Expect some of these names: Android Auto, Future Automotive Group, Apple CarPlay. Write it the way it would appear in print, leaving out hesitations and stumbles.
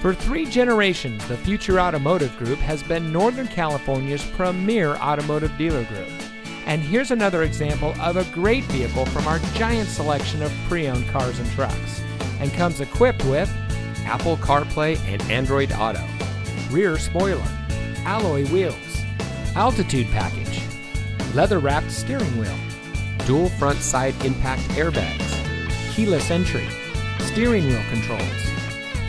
For 3 generations, the Future Automotive Group has been Northern California's premier automotive dealer group. And here's another example of a great vehicle from our giant selection of pre-owned cars and trucks, and comes equipped with Apple CarPlay and Android Auto, rear spoiler, alloy wheels, altitude package, leather-wrapped steering wheel, dual front side impact airbags, keyless entry, steering wheel controls,